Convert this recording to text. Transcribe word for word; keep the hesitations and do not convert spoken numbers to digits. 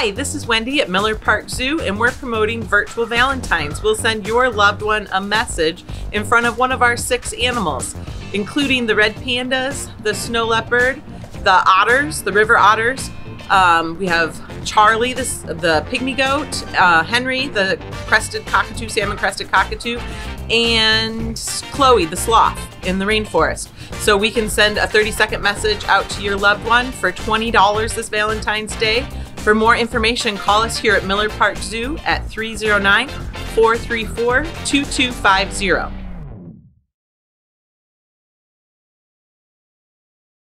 Hi, this is Wendy at Miller Park Zoo, and we're promoting Virtual Valentines. We'll send your loved one a message in front of one of our six animals, including the red pandas, the snow leopard, the otters, the river otters. Um, we have Charlie, the, the pygmy goat, uh, Henry, the crested cockatoo, salmon crested cockatoo, and Chloe, the sloth in the rainforest. So we can send a thirty second message out to your loved one for twenty dollars this Valentine's Day. For more information, call us here at Miller Park Zoo at three oh nine, four three four, two two five zero.